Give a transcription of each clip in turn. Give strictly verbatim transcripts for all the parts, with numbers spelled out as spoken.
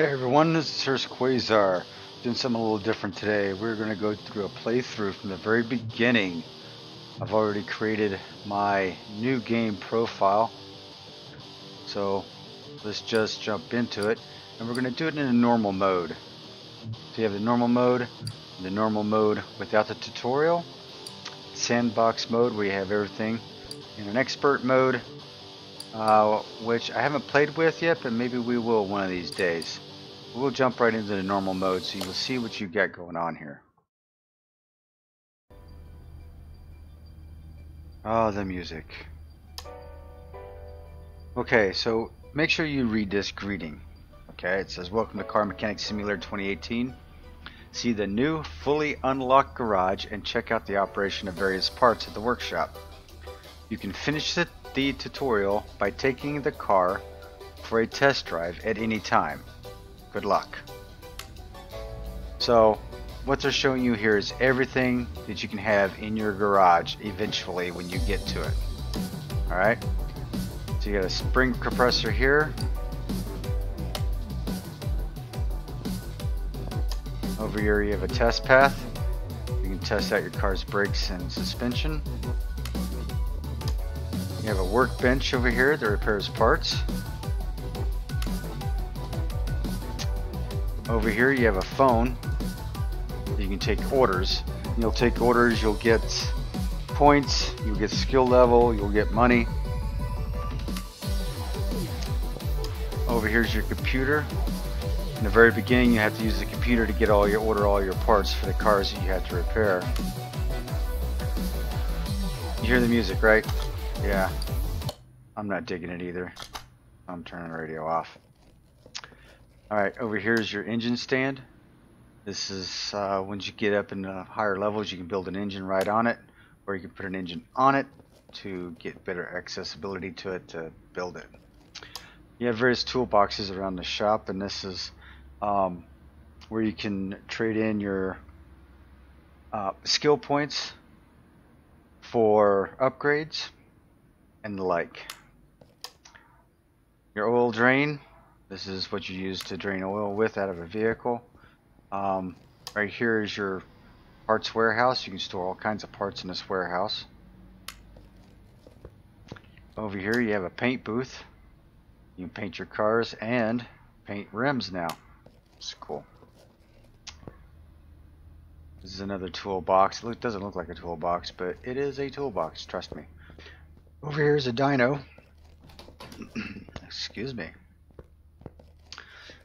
Hey everyone, this is Hurst Quayzar. Doing something a little different today. We're going to go through a playthrough from the very beginning. I've already created my new game profile, so let's just jump into it. And we're going to do it in a normal mode. So you have the normal mode, the normal mode without the tutorial, sandbox mode where you have everything, and an expert mode, uh, which I haven't played with yet, but maybe we will one of these days. We'll jump right into the normal mode so you'll see what you got going on here. Oh, the music. Okay, so make sure you read this greeting. Okay, it says, "Welcome to Car Mechanic Simulator twenty eighteen. See the new, fully unlocked garage and check out the operation of various parts of the workshop. You can finish the, the tutorial by taking the car for a test drive at any time. Good luck." So what they're showing you here is everything that you can have in your garage eventually when you get to it. Alright, so you got a spring compressor here. Over here you have a test path. You can test out your car's brakes and suspension. You have a workbench over here that repairs parts. Over here you have a phone. You can take orders. You'll take orders, you'll get points, you'll get skill level, you'll get money. Over here's your computer. In the very beginning you have to use the computer to get all your order all your parts for the cars that you have to repair. You hear the music, right? Yeah. I'm not digging it either. I'm turning the radio off. Alright, over here's your engine stand. This is uh, once you get up in the higher levels you can build an engine right on it, or you can put an engine on it to get better accessibility to it to build it. You have various toolboxes around the shop, and this is um, where you can trade in your uh, skill points for upgrades and the like. Your oil drain, this is what you use to drain oil with out of a vehicle. Um, right here is your parts warehouse. You can store all kinds of parts in this warehouse. Over here you have a paint booth. You can paint your cars and paint rims now. It's cool. This is another toolbox. It doesn't look like a toolbox, but it is a toolbox, trust me. Over here is a dyno. Excuse me.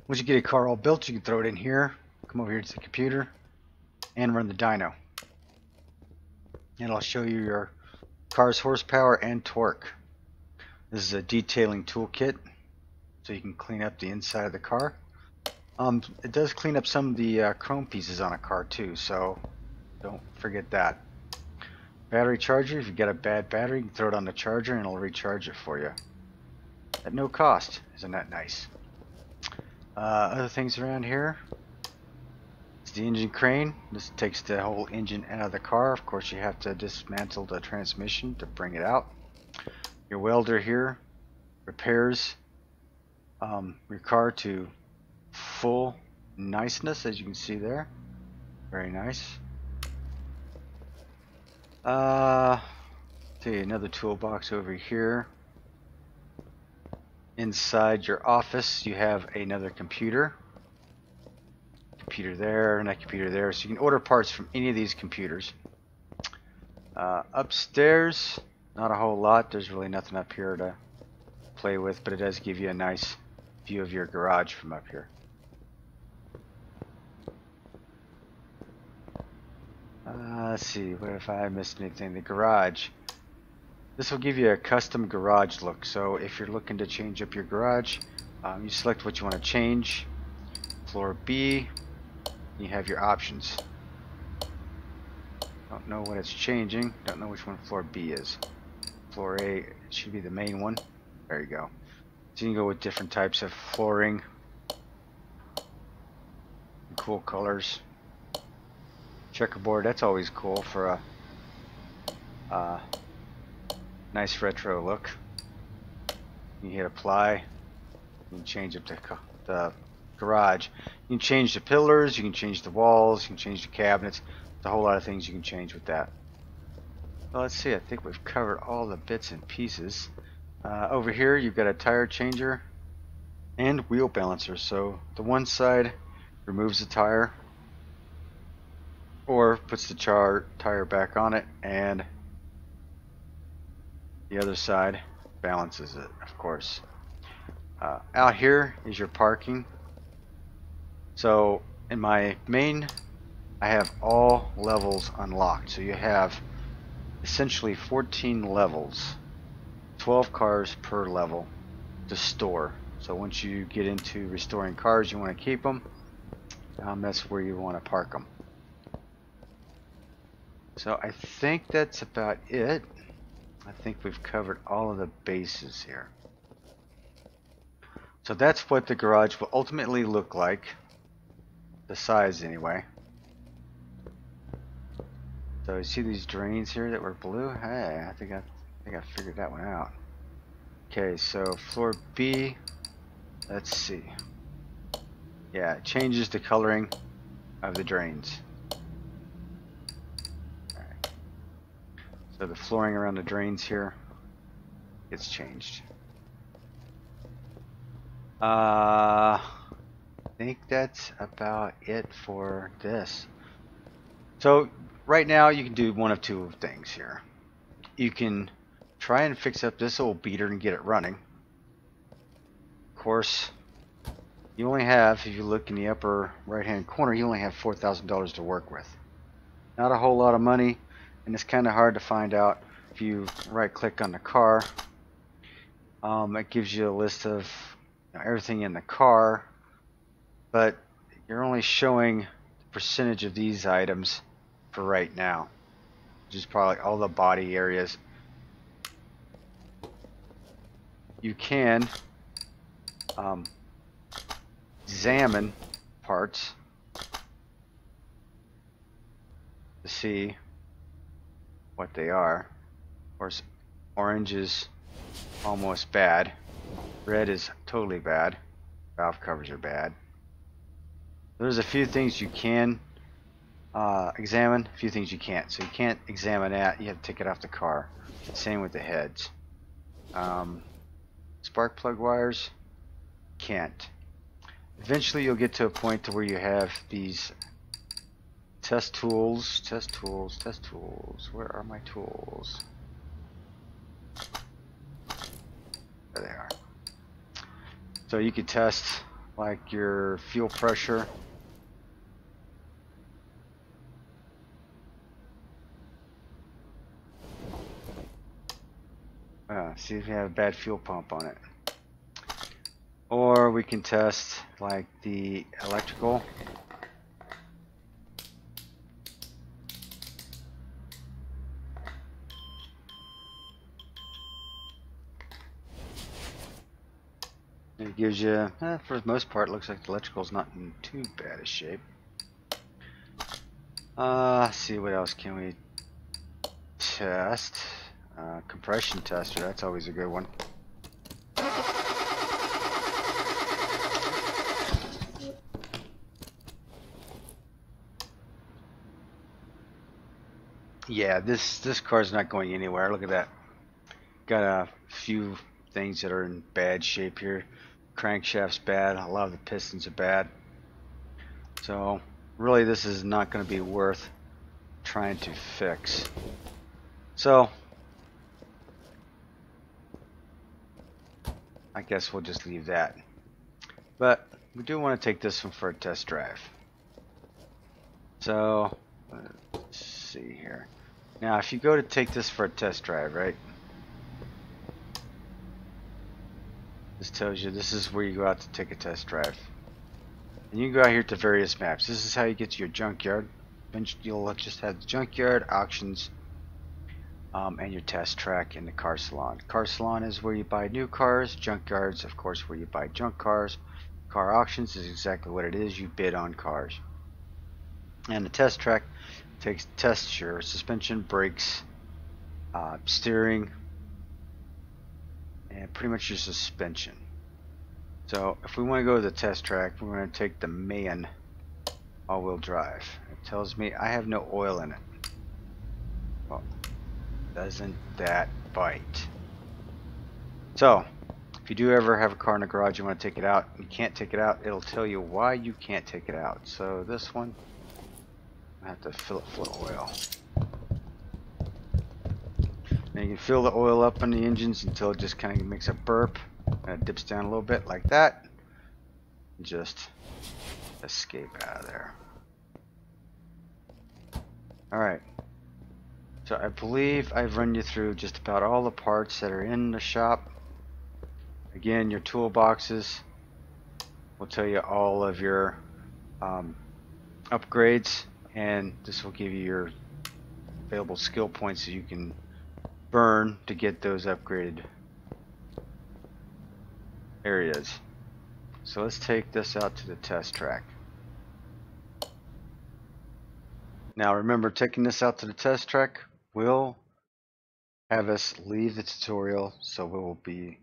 Once you get a car all built, you can throw it in here. Come over here to the computer and run the dyno, and I'll show you your car's horsepower and torque. This is a detailing toolkit, so you can clean up the inside of the car. Um, it does clean up some of the uh, chrome pieces on a car too, so don't forget that. Battery charger, if you've got a bad battery, you can throw it on the charger and it'll recharge it for you at no cost. Isn't that nice? Uh, other things around here. The engine crane. This takes the whole engine out of the car. Of course you have to dismantle the transmission to bring it out. Your welder here repairs um, your car to full niceness, as you can see there. Very nice. Uh, see another toolbox over here. Inside your office you have another computer. Computer there and that computer there, so you can order parts from any of these computers. Uh, upstairs, not a whole lot. There's really nothing up here to play with, but it does give you a nice view of your garage from up here. Uh, let's see, what if I missed anything? The garage. This will give you a custom garage look, so if you're looking to change up your garage, um, you select what you want to change. Floor B. You have your options. Don't know what it's changing. Don't know which one floor B is. Floor A should be the main one. There you go. So you can go with different types of flooring. Cool colors. Checkerboard. That's always cool for a uh, nice retro look. You hit apply. You can change up the, the garage. You can change the pillars, you can change the walls, you can change the cabinets. There's a whole lot of things you can change with that. Well, let's see, I think we've covered all the bits and pieces. Uh, over here you've got a tire changer and wheel balancer. So the one side removes the tire or puts the char tire back on it, and the other side balances it, of course. Uh, out here is your parking. So in my main, I have all levels unlocked. So you have essentially fourteen levels, twelve cars per level to store. So once you get into restoring cars, you want to keep them. Um, that's where you want to park them. So I think that's about it. I think we've covered all of the bases here. So that's what the garage will ultimately look like, the size anyway. So you see these drains here that were blue? Hey, I think I, I think I figured that one out. Okay, so floor B, let's see. Yeah, it changes the coloring of the drains. All right. So the flooring around the drains here gets changed. Uh, I think that's about it for this. So right now you can do one of two things here. You can try and fix up this old beater and get it running. Of course, you only have, if you look in the upper right hand corner, you only have four thousand dollars to work with. Not a whole lot of money, and it's kind of hard to find out. If you right click on the car, um, it gives you a list of everything in the car, but you're only showing the percentage of these items for right now, which is probably all the body areas. You can um, examine parts to see what they are. Of course, orange is almost bad. Red is totally bad. Valve covers are bad. There's a few things you can uh, examine, a few things you can't. So you can't examine that. You have to take it off the car. Same with the heads. Um, spark plug wires, can't. Eventually you'll get to a point to where you have these test tools, test tools, test tools. Where are my tools? There they are. So you could test like your fuel pressure, uh, see if you have a bad fuel pump on it, or we can test like the electrical, and it gives you, eh, for the most part, it looks like the electrical's not in too bad a shape. Uh, see, what else can we test? Uh, compression tester, that's always a good one. Yeah, this, this car's not going anywhere. Look at that. Got a few things that are in bad shape here. Crankshaft's bad, a lot of the pistons are bad. So really this is not going to be worth trying to fix. So I guess we'll just leave that. But we do want to take this one for a test drive. So let's see here. Now if you go to take this for a test drive, right? This tells you this is where you go out to take a test drive. And you can go out here to various maps. This is how you get to your junkyard. You'll just have the junkyard, auctions, um, and your test track in the car salon. Car salon is where you buy new cars. Junkyards, of course, where you buy junk cars. Car auctions is exactly what it is. You bid on cars. And the test track takes tests your suspension, brakes, uh, steering, and pretty much your suspension. So if we want to go to the test track, we're going to take the main all-wheel drive. It tells me I have no oil in it. Well, doesn't that bite? So if you do ever have a car in the garage, you want to take it out, you can't take it out, it'll tell you why you can't take it out. So this one, I have to fill it full of oil. Now you can fill the oil up on the engines until it just kind of makes a burp. And it dips down a little bit like that. Just escape out of there. Alright. So I believe I've run you through just about all the parts that are in the shop. Again, your toolboxes will tell you all of your um, upgrades. And this will give you your available skill points that you can burn to get those upgraded areas. So let's take this out to the test track. Now remember, taking this out to the test track will have us leave the tutorial, so we will be,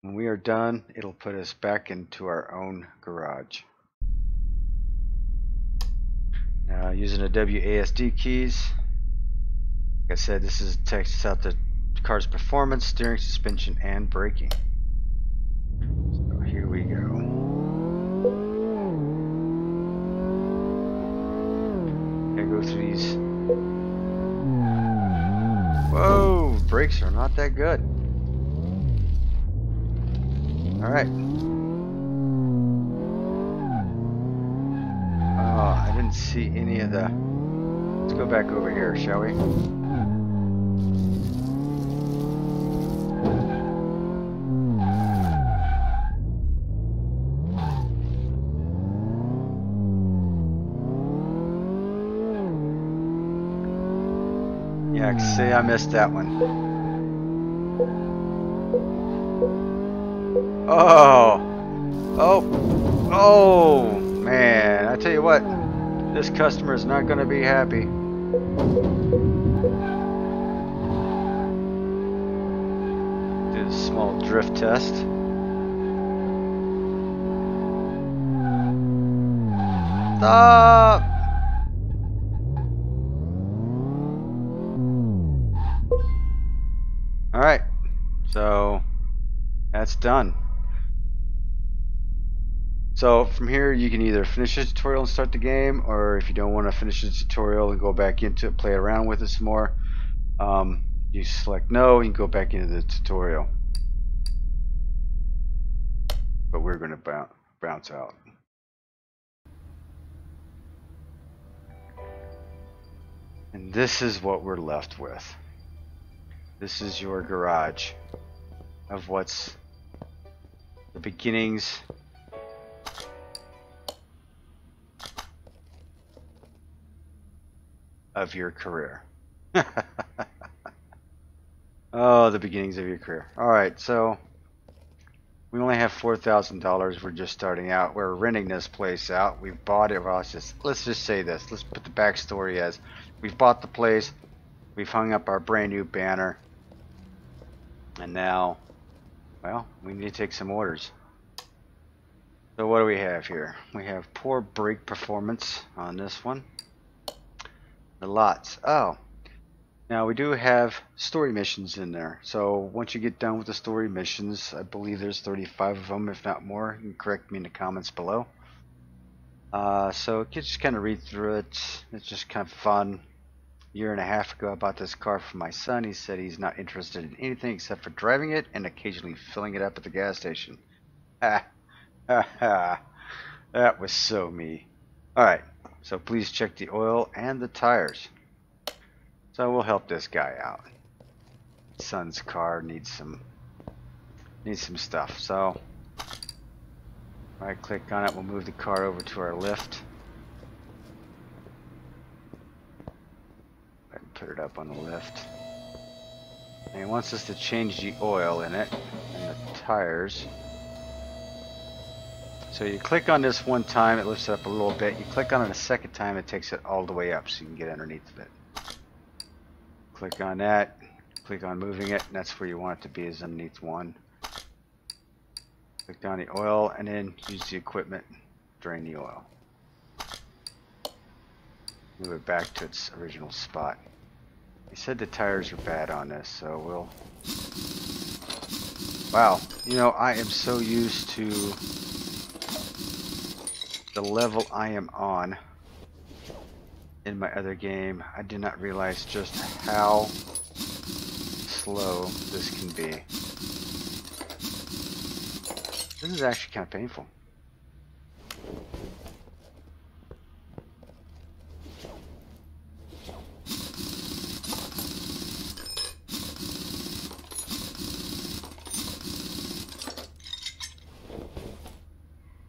when we are done, it'll put us back into our own garage. Now using the W A S D keys, like I said, this is tests out the car's performance, steering, suspension, and braking. So here we go. Gotta go through these. Whoa, brakes are not that good. Alright. Oh, I didn't see any of the. Let's go back over here, shall we? See, I missed that one. Oh, oh, oh, man! I tell you what, this customer is not going to be happy. Do a small drift test. Stop. Alright, so that's done. So from here you can either finish the tutorial and start the game, or if you don't want to finish the tutorial and go back into it, play around with it some more, um, you select no and you go back into the tutorial. But we're going to bounce out. And this is what we're left with. This is your garage of what's the beginnings of your career. Oh, the beginnings of your career. Alright, so we only have four thousand dollars. We're just starting out. We're renting this place out. We've bought it. Well, let's, just, let's just say this. Let's put the backstory as we've bought the place. We've hung up our brand new banner. And now, well, we need to take some orders. So what do we have here? We have poor brake performance on this one. The lots. Oh, now we do have story missions in there. So once you get done with the story missions, I believe there's thirty-five of them, if not more. You can correct me in the comments below. Uh, so you just kind of read through it. It's just kind of fun. Year and a half ago I bought this car for my son. He said he's not interested in anything except for driving it and occasionally filling it up at the gas station. Ha ha ha. That was so me. Alright, so please check the oil and the tires. So we'll help this guy out. Son's car needs some needs some stuff. So right click on it, we'll move the car over to our lift. Put it up on the lift, and he wants us to change the oil in it and the tires. So you click on this one time, it lifts it up a little bit. You click on it a second time, it takes it all the way up so you can get underneath of it. Click on that, click on moving it, and that's where you want it to be, is underneath one. Take down the oil and then use the equipment, drain the oil. Move it back to its original spot. He said the tires are bad on this, so we'll... Wow, you know, I am so used to the level I am on in my other game. I did not realize just how slow this can be. This is actually kind of painful.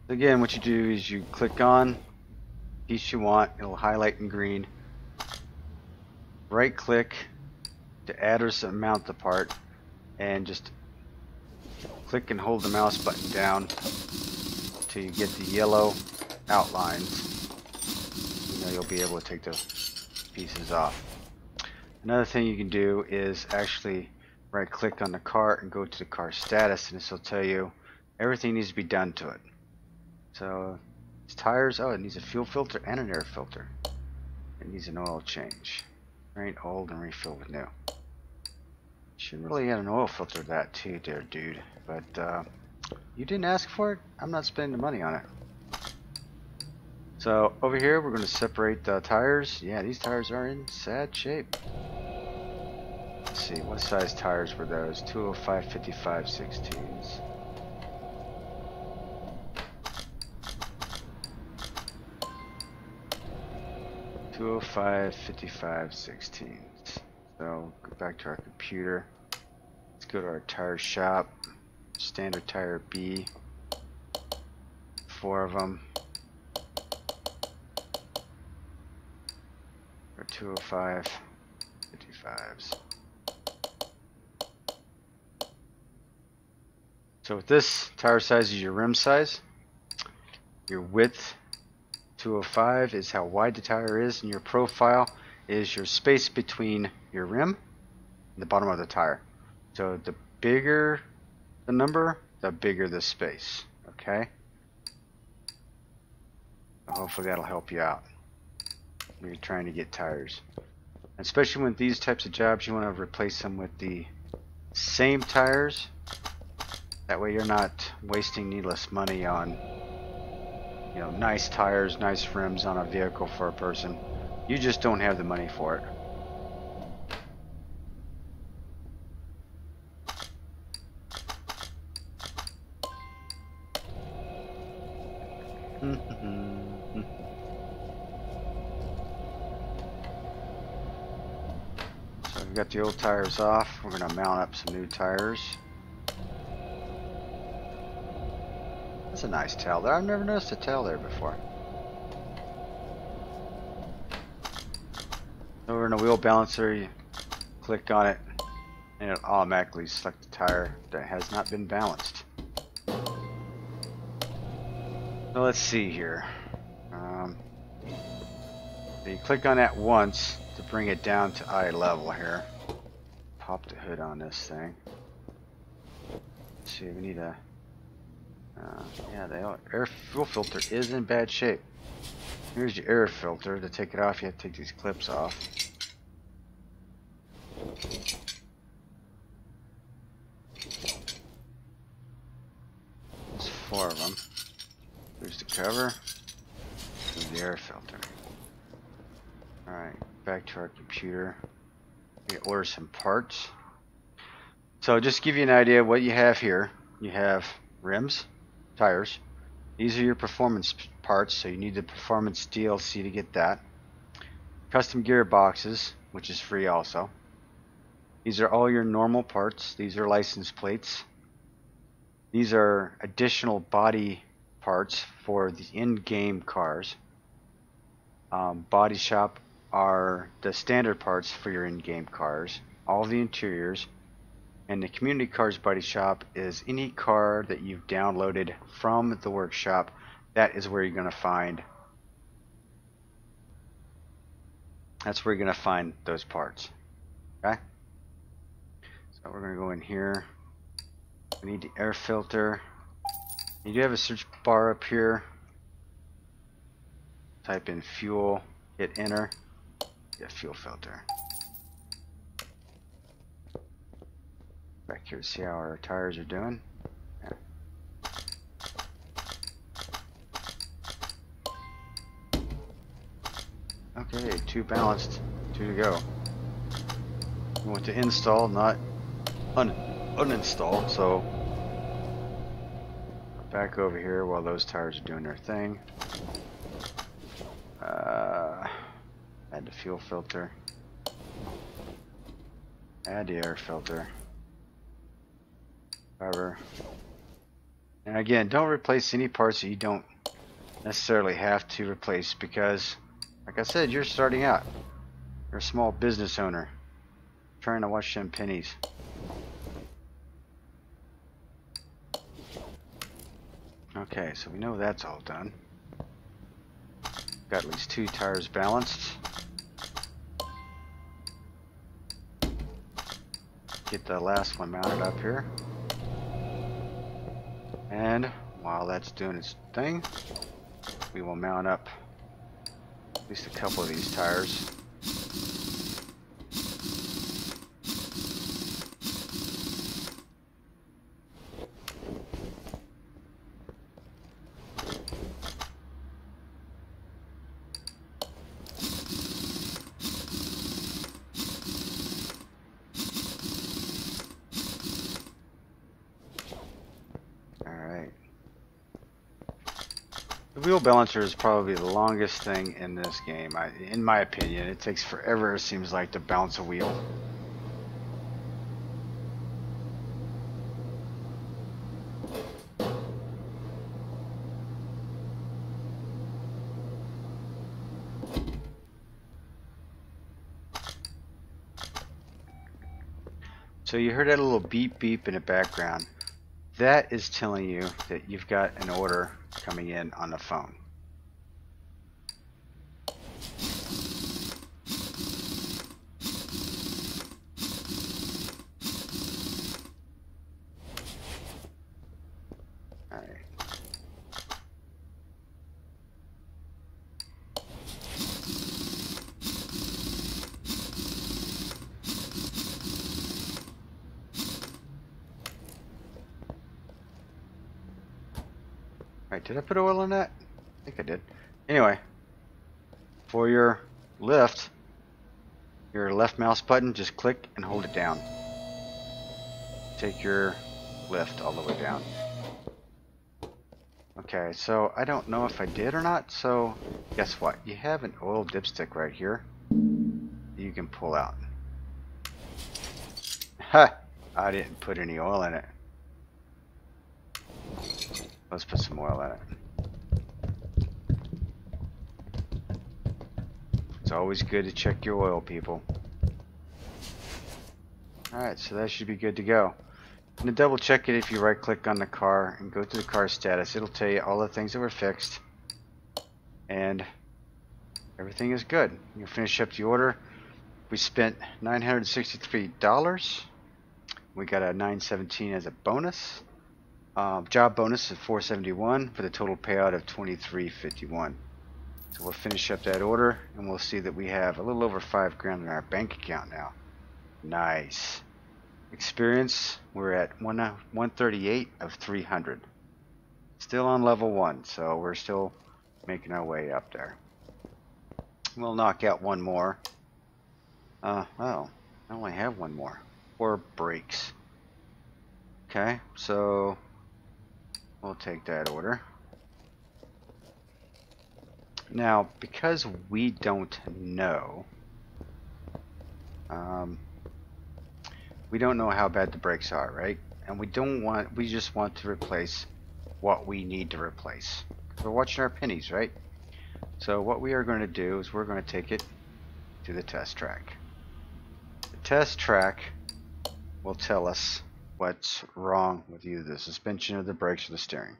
Again, what you do is you click on piece you want, it'll highlight in green, right click to add or mount the part, and just click and hold the mouse button down till you get the yellow outlines. You know, you'll be able to take those pieces off. Another thing you can do is actually right click on the car and go to the car status, and this will tell you everything needs to be done to it. So, these tires, oh, it needs a fuel filter and an air filter. It needs an oil change. Drain old and refill with new. Should really add an oil filter to that too, there, dude. But, uh, you didn't ask for it. I'm not spending the money on it. So, over here, we're going to separate the tires. Yeah, these tires are in sad shape. Let's see, what size tires were those? two oh five, fifty-five, sixteens. two oh five, fifty-five, sixteen. So go back to our computer. Let's go to our tire shop. Standard tire B. Four of them. Or two oh five, fifty-fives. So with this, tire size is your rim size, your width. two oh five is how wide the tire is, and your profile is your space between your rim and the bottom of the tire. So the bigger the number, the bigger the space. Okay, hopefully that'll help you out when you're trying to get tires, especially when these types of jobs you want to replace them with the same tires. That way you're not wasting needless money on, you know, nice tires, nice rims on a vehicle for a person. You just don't have the money for it. So we've got the old tires off. We're going to mount up some new tires. That's a nice tail there. I've never noticed a tail there before. Over in the wheel balancer, you click on it and it'll automatically select the tire that has not been balanced. So let's see here. Um, so you click on that once to bring it down to eye level here. Pop the hood on this thing. Let's see, we need a... Uh, yeah, the air fuel filter is in bad shape. Here's your air filter. To take it off, you have to take these clips off. There's four of them. There's the cover. There's the air filter. Alright, back to our computer. We order some parts. So just to give you an idea of what you have here, you have rims, tires. These are your performance parts, so you need the performance D L C to get that. Custom gearboxes, which is free also. These are all your normal parts. These are license plates. These are additional body parts for the in-game cars. Um, body shop are the standard parts for your in-game cars. All the interiors. And the community cars body shop is any car that you've downloaded from the workshop. That is where you're going to find that's where you're going to find those parts. Okay, so we're going to go in here. We need the air filter. You do have a search bar up here. Type in fuel, hit enter, get fuel filter. Back here to see how our tires are doing. Yeah. Okay, two balanced, two to go. We want to install, not un uninstall, so back over here while those tires are doing their thing. Uh, add the fuel filter, add the air filter, cover. And again, don't replace any parts that you don't necessarily have to replace, because like I said, you're starting out, you're a small business owner trying to watch them pennies. Okay, so we know that's all done. Got at least two tires balanced. Get the last one mounted up here. And while that's doing its thing, we will mount up at least a couple of these tires. Wheel balancer is probably the longest thing in this game, I, in my opinion. It takes forever, it seems like, to balance a wheel. So you heard that little beep beep in the background. That is telling you that you've got an order coming in on the phone. All right. Did I put oil on that? I think I did. Anyway, for your lift, your left mouse button, just click and hold it down. Take your lift all the way down. Okay, so I don't know if I did or not, so guess what? You have an oil dipstick right here that you can pull out. Ha! I didn't put any oil in it. Let's put some oil in it. It's always good to check your oil, people. Alright, so that should be good to go. And to double check it, if you right click on the car and go to the car status, it'll tell you all the things that were fixed. And everything is good. You'll finish up the order. We spent nine hundred sixty-three dollars. We got a nine seventeen as a bonus. Uh, job bonus is four seventy-one for the total payout of twenty-three fifty-one. So we'll finish up that order, and we'll see that we have a little over five grand in our bank account now. Nice. Experience, we're at one uh, one thirty-eight of three hundred. Still on level one, so we're still making our way up there. We'll knock out one more. Uh, well, I only have one more. Four breaks. Okay, so we'll take that order. Now, because we don't know, um, we don't know how bad the brakes are, right? And we don't want, we just want to replace what we need to replace. We're watching our pennies, right? So what we are going to do is we're going to take it to the test track. The test track will tell us what's wrong with either the suspension or the brakes or the steering.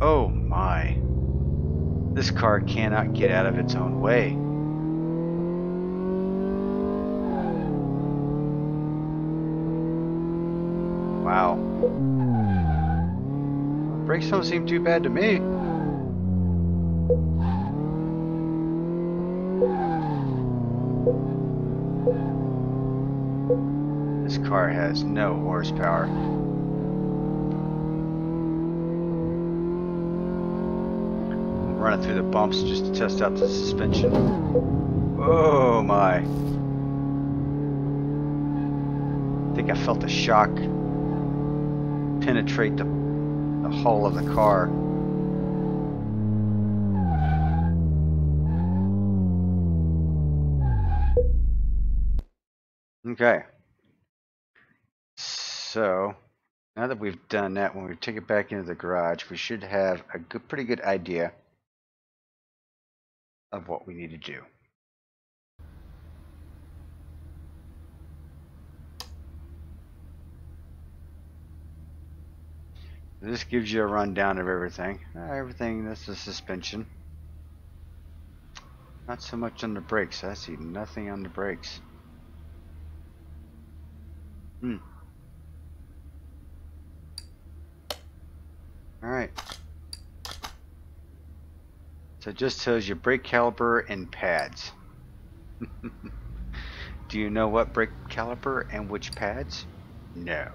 Oh my. This car cannot get out of its own way. Wow. Brakes don't seem too bad to me. This car has no horsepower. Running through the bumps just to test out the suspension. Oh my. I think I felt the shock penetrate the, the hull of the car. Okay. So now that we've done that, when we take it back into the garage, we should have a good, pretty good idea of what we need to do. This gives you a rundown of everything. Everything, that's the suspension. Not so much on the brakes. I see nothing on the brakes. Hmm. Alright. So it just tells you brake caliper and pads. Do you know what brake caliper and which pads? No.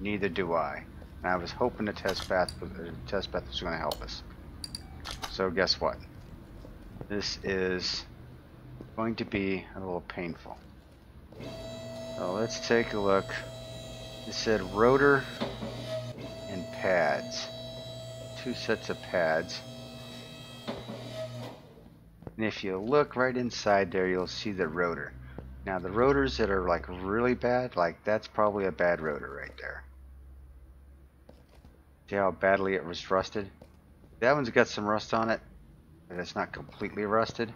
Neither do I. And I was hoping the test path, the test path was going to help us. So guess what? This is going to be a little painful. So let's take a look. It said rotor and pads. Two sets of pads. And if you look right inside there, you'll see the rotor. Now the rotors that are like really bad, like that's probably a bad rotor right there. See how badly it was rusted? That one's got some rust on it, but it's not completely rusted.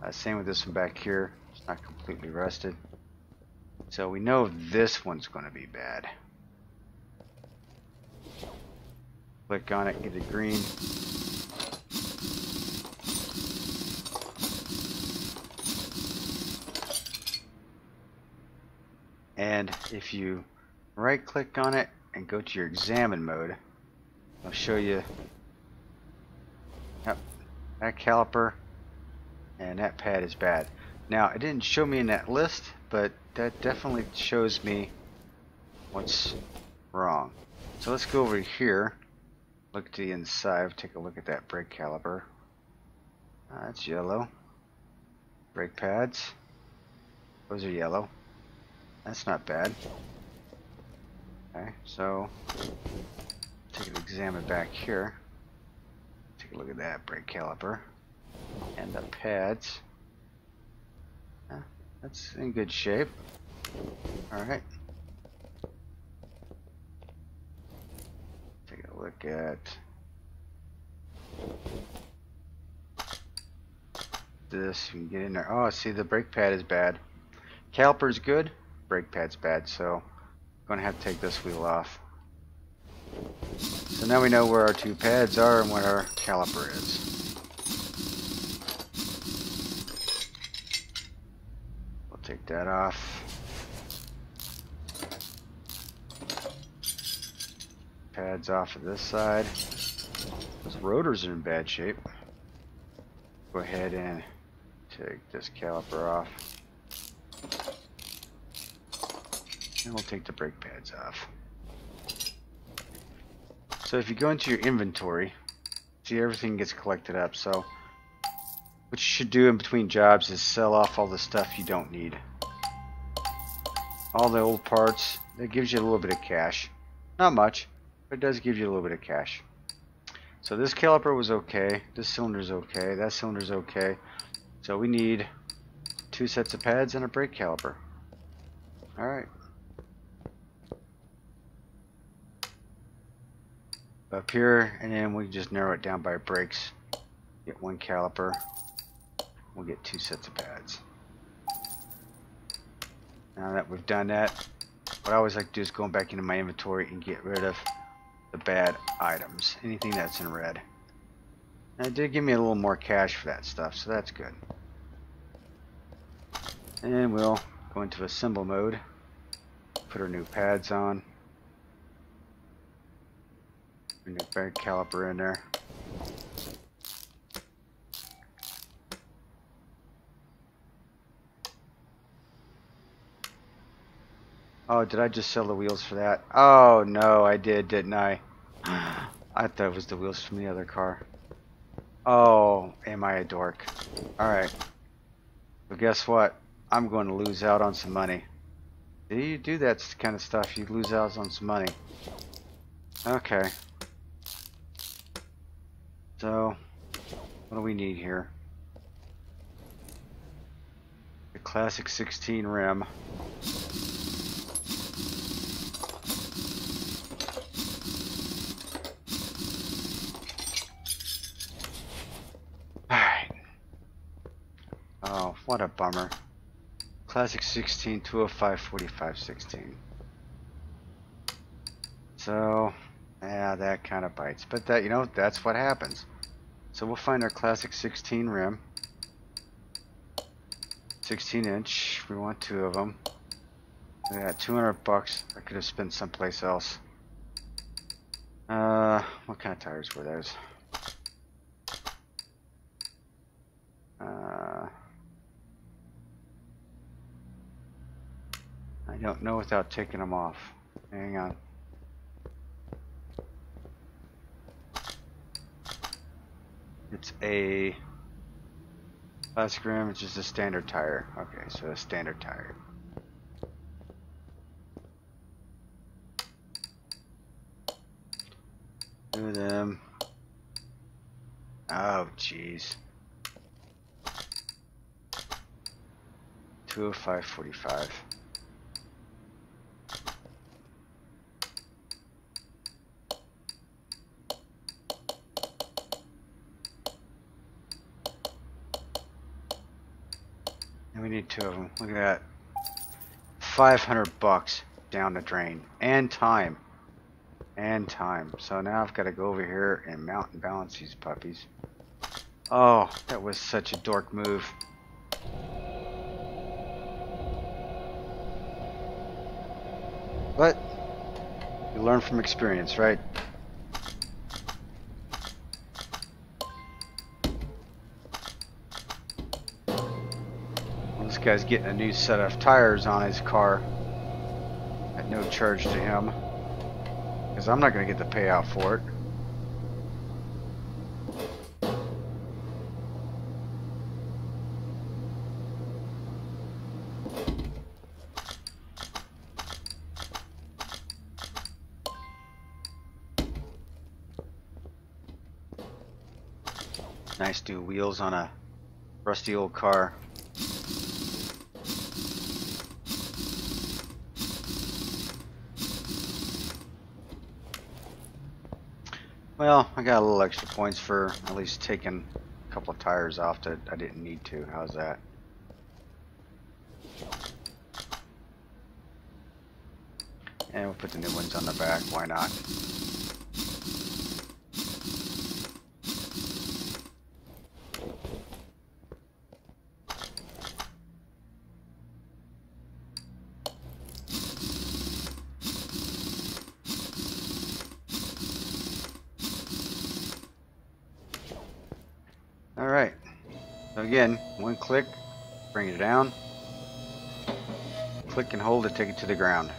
Uh, same with this one back here. It's not completely rusted. So we know this one's going to be bad. Click on it, get it green. And if you right click on it and go to your examine mode, I'll show you yep, that caliper and that pad is bad. Now it didn't show me in that list, but that definitely shows me what's wrong. So let's go over here, look to the inside, take a look at that brake caliper. Uh, that's yellow. Brake pads, those are yellow. That's not bad. Okay, so take an examine back here. Take a look at that brake caliper and the pads. Yeah, that's in good shape. All right. Take a look at this. You can get in there. Oh, see, the brake pad is bad. Caliper's good. Brake pad's bad, so I'm gonna have to take this wheel off. So now we know where our two pads are and what our caliper is. We'll take that off. Pads off of this side. Those rotors are in bad shape. Go ahead and take this caliper off. And we'll take the brake pads off. So if you go into your inventory, see everything gets collected up. So what you should do in between jobs is sell off all the stuff you don't need. All the old parts, that gives you a little bit of cash. Not much, but it does give you a little bit of cash. So this caliper was okay, this cylinder's okay, that cylinder's okay. So we need two sets of pads and a brake caliper. Alright. Up here, and then we just narrow it down by brakes. Get one caliper, we'll get two sets of pads. Now that we've done that, what I always like to do is go back into my inventory and get rid of the bad items, anything that's in red. Now, it did give me a little more cash for that stuff, so that's good. And we'll go into assemble mode. Put our new pads on. Our new bag caliper in there. Oh, did I just sell the wheels for that? Oh, no, I did, didn't I? I thought it was the wheels from the other car. Oh, am I a dork? Alright. Well, guess what? I'm going to lose out on some money. You do that kind of stuff, you lose out on some money. Okay. So, what do we need here? The classic sixteen rim. What a bummer. Classic sixteen, two oh five, forty-five, sixteen. So, yeah, that kind of bites. But that, you know, that's what happens. So we'll find our classic sixteen rim. sixteen inch. We want two of them. Yeah, two hundred bucks. I could have spent someplace else. Uh, what kind of tires were those? Uh... I don't know without taking them off. Hang on. It's a classic rim, it's just a standard tire. Okay, so a standard tire. Do them. Oh, jeez. two oh five, forty-five. We need two of them. Look at that. five hundred bucks down the drain. And time. And time. So now I've got to go over here and mount and balance these puppies. Oh, that was such a dork move. But you learn from experience, right? Guy's getting a new set of tires on his car at no charge to him, because I'm not going to get the payout for it. Nice new wheels on a rusty old car. Well, I got a little extra points for at least taking a couple of tires off that I didn't need to. How's that? And we'll put the new ones on the back. Why not? Alright, so again, one click, bring it down, click and hold to take it to the ground.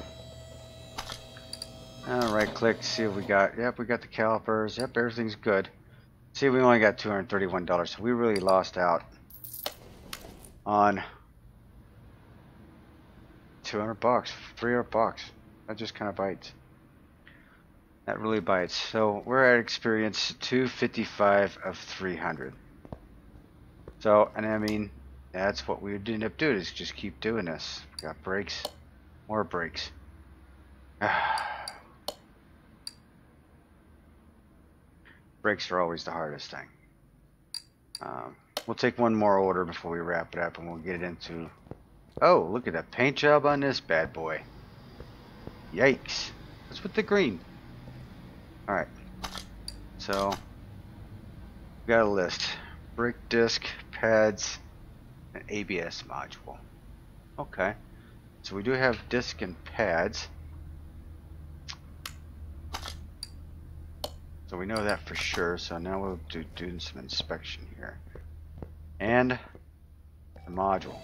Now right click, see if we got, yep, we got the calipers, yep, everything's good. See, we only got two hundred thirty-one dollars, so we really lost out on two hundred bucks, three hundred bucks. That just kind of bites. That really bites. So we're at experience two fifty-five of three hundred. So, and I mean, that's what we would end up doing, is just keep doing this. We got brakes, more brakes. Brakes are always the hardest thing. Um, we'll take one more order before we wrap it up, and we'll get into... Oh, look at that paint job on this bad boy. Yikes. What's with the green? Alright. So... We got a list. Brake disc, pads, and A B S module. Okay. So we do have disc and pads. So we know that for sure. So now we'll do, do some inspection here. And the module.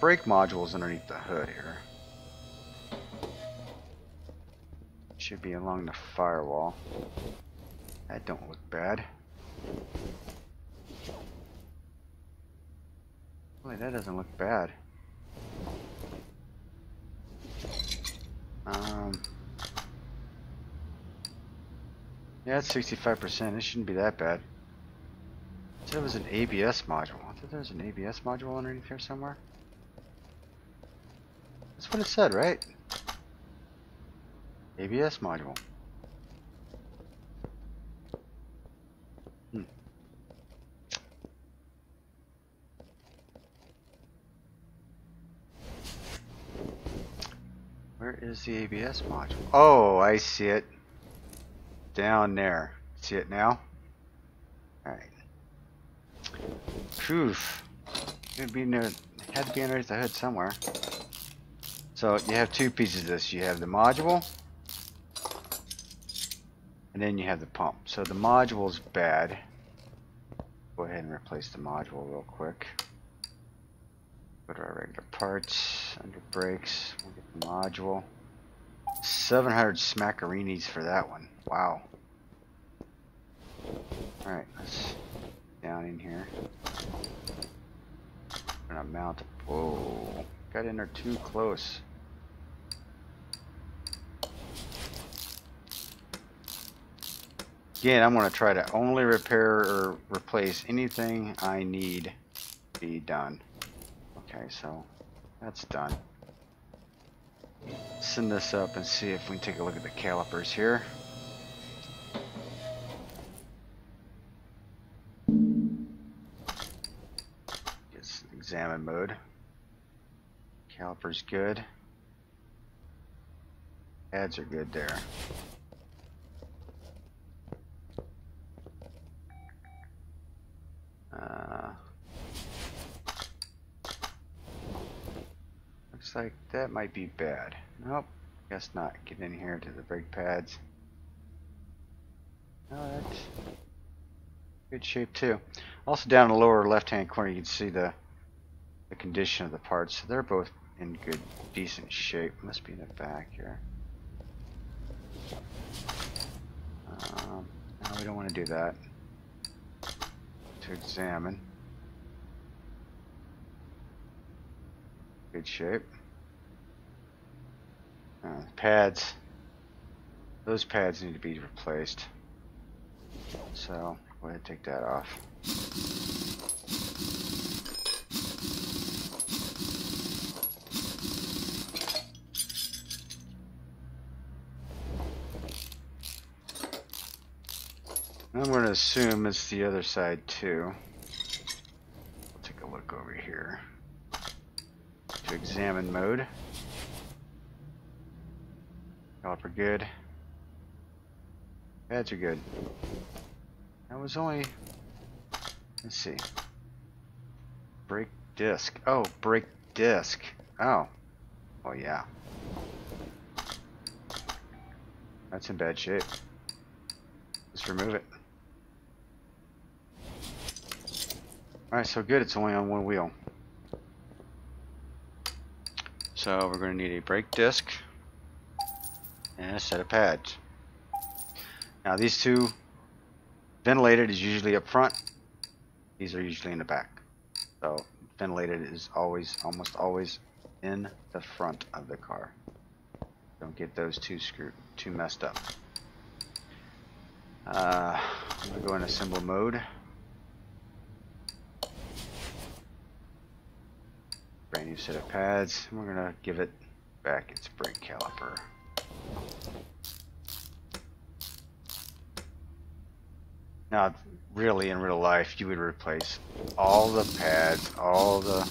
Brake module is underneath the hood here. Should be along the firewall. That don't look bad. Boy, that doesn't look bad. Um, yeah, it's sixty-five percent. It shouldn't be that bad. I thought it was an A B S module. I thought there was an A B S module underneath here somewhere. That's what it said, right? A B S module. Hmm. Where is the A B S module? Oh, I see it. Down there. See it now? Alright. Poof. It'd be near, had to be underneath the hood somewhere. So you have two pieces of this. You have the module. And then you have the pump. So the module's bad. Go ahead and replace the module real quick. Go to our regular parts, under brakes, we'll get the module. seven hundred smackarinis for that one. Wow. Alright, let's down in here. We're gonna mount. Whoa. Got in there too close. Again, I'm going to try to only repair or replace anything I need to be done. Okay, so that's done. Send this up and see if we can take a look at the calipers here. Just examine mode. Calipers good. Pads are good there. Uh, looks like that might be bad. Nope, guess not. Get in here to the brake pads. No, that's good shape too. Also down in the lower left-hand corner, you can see the the condition of the parts. They're both in good, decent shape. Must be in the back here. Um, no, we don't want to do that. To examine. Good shape. Uh, pads. Those pads need to be replaced. So go ahead and take that off. I'm going to assume it's the other side too. We'll take a look over here to examine mode. Caliper good. Pads are good. That was only. Let's see. Brake disc. Oh, brake disc. Oh. Oh yeah. That's in bad shape. Let's remove it. Alright, so good, it's only on one wheel. So we're going to need a brake disc and a set of pads. Now these two, ventilated is usually up front, these are usually in the back. So ventilated is always, almost always in the front of the car. Don't get those two screwed, too messed up. Uh, I'm going to go in assemble mode. Brand new set of pads. We're going to give it back its brake caliper. Now, really, in real life, you would replace all the pads, all the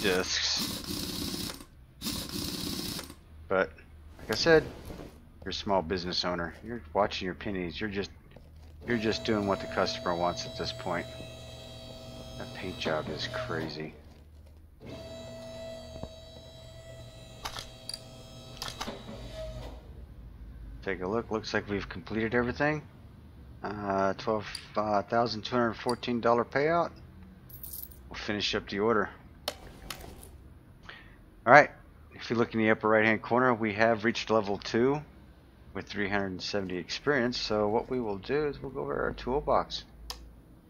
discs. But, like I said, you're a small business owner. You're watching your pennies. You're just You're just doing what the customer wants at this point. That paint job is crazy. Take a look. Looks like we've completed everything. Uh, twelve thousand two hundred fourteen dollars payout. We'll finish up the order. Alright, if you look in the upper right hand corner, we have reached level two with three hundred seventy experience. So what we will do is we'll go over to our toolbox.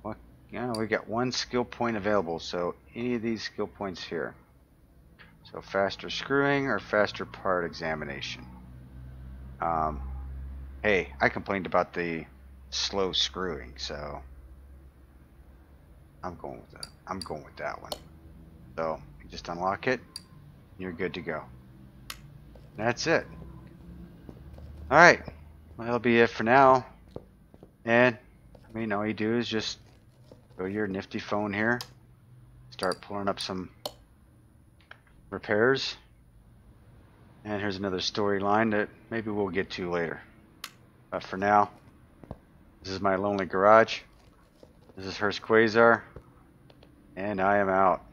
Well, yeah, we got one skill point available, so any of these skill points here. So faster screwing or faster part examination. Um, hey, I complained about the slow screwing, so I'm going with that. I'm going with that one. So you just unlock it. You're good to go. That's it. Alright. Well, that'll be it for now. And, I mean, all you do is just go to your nifty phone here. Start pulling up some repairs. And here's another storyline that maybe we'll get to later. But for now, this is my lonely garage. This is Hurst Quayzar. And I am out.